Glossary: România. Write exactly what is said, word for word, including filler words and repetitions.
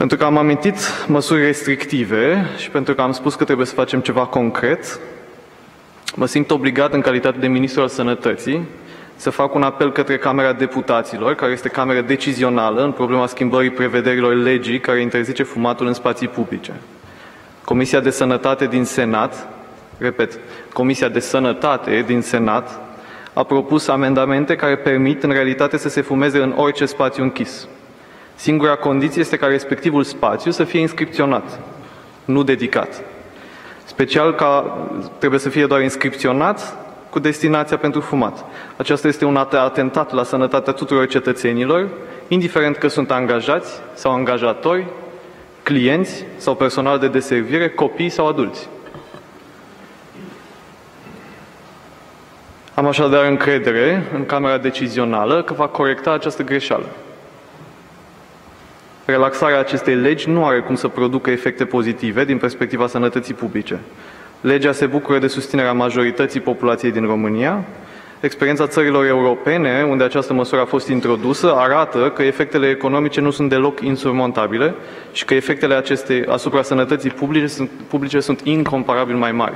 Pentru că am amintit măsuri restrictive și pentru că am spus că trebuie să facem ceva concret, mă simt obligat în calitate de ministru al Sănătății să fac un apel către Camera Deputaților, care este camera decizională în problema schimbării prevederilor legii care interzice fumatul în spații publice. Comisia de Sănătate din Senat, repet, Comisia de Sănătate din Senat a propus amendamente care permit în realitate să se fumeze în orice spațiu închis. Singura condiție este ca respectivul spațiu să fie inscripționat, nu dedicat. Special ca trebuie să fie doar inscripționat cu destinația pentru fumat. Aceasta este un atentat la sănătatea tuturor cetățenilor, indiferent că sunt angajați sau angajatori, clienți sau personal de deservire, copii sau adulți. Am așadar încredere în Camera Decizională că va corecta această greșeală. Relaxarea acestei legi nu are cum să producă efecte pozitive din perspectiva sănătății publice. Legea se bucură de susținerea majorității populației din România. Experiența țărilor europene, unde această măsură a fost introdusă, arată că efectele economice nu sunt deloc insurmontabile și că efectele acestei asupra sănătății publice sunt, publice sunt incomparabil mai mari.